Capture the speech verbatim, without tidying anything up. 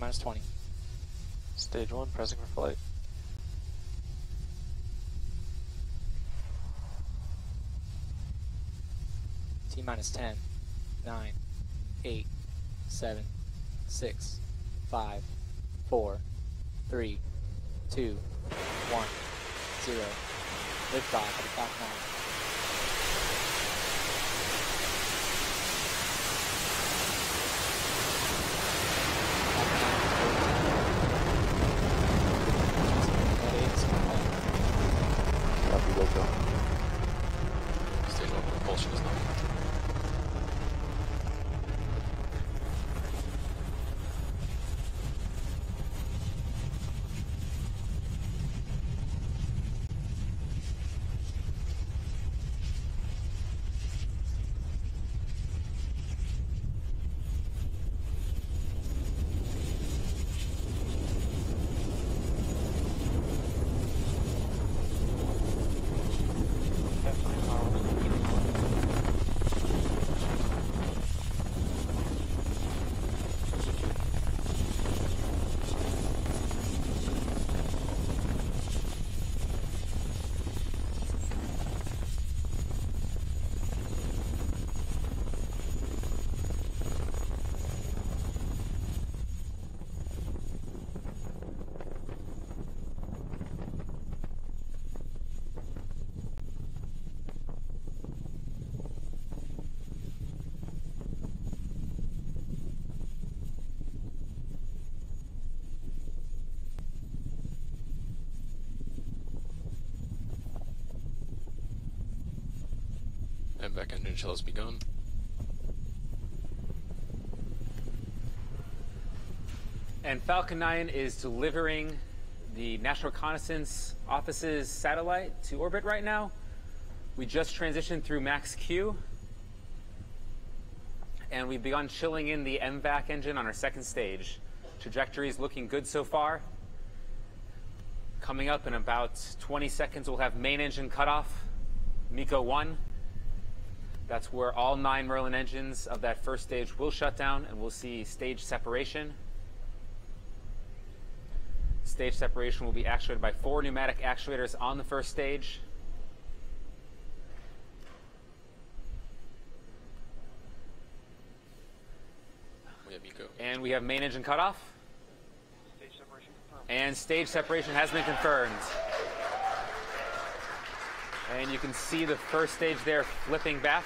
minus twenty. Stage one, pressing for flight. T minus ten, nine, eight, seven, six, five, four, three, two, one, zero. Lift off at Falcon nine. M VAC engine shell has begun. And Falcon nine is delivering the National Reconnaissance Office's satellite to orbit right now. We just transitioned through Max Q, and we've begun chilling in the M VAC engine on our second stage. Trajectory is looking good so far. Coming up in about twenty seconds, we'll have main engine cutoff, MECO one. That's where all nine Merlin engines of that first stage will shut down, and we'll see stage separation. Stage separation will be actuated by four pneumatic actuators on the first stage. We have MECO. And we have main engine cutoff. Stage separation confirmed. And stage separation has been confirmed. And you can see the first stage there flipping back.